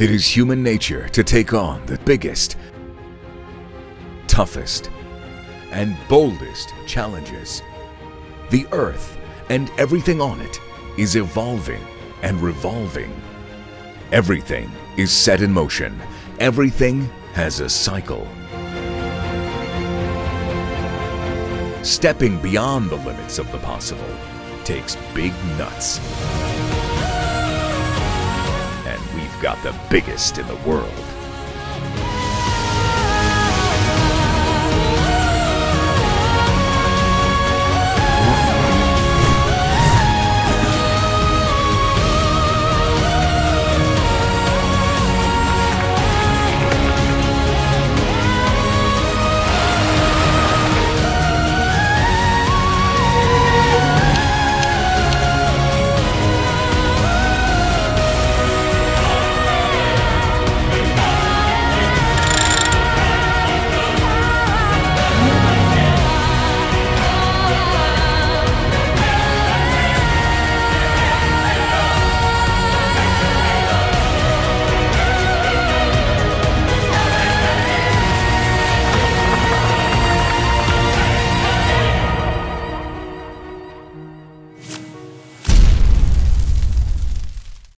It is human nature to take on the biggest, toughest, and boldest challenges. The Earth and everything on it is evolving and revolving. Everything is set in motion. Everything has a cycle. Stepping beyond the limits of the possible takes big nuts. And we've got the biggest in the world.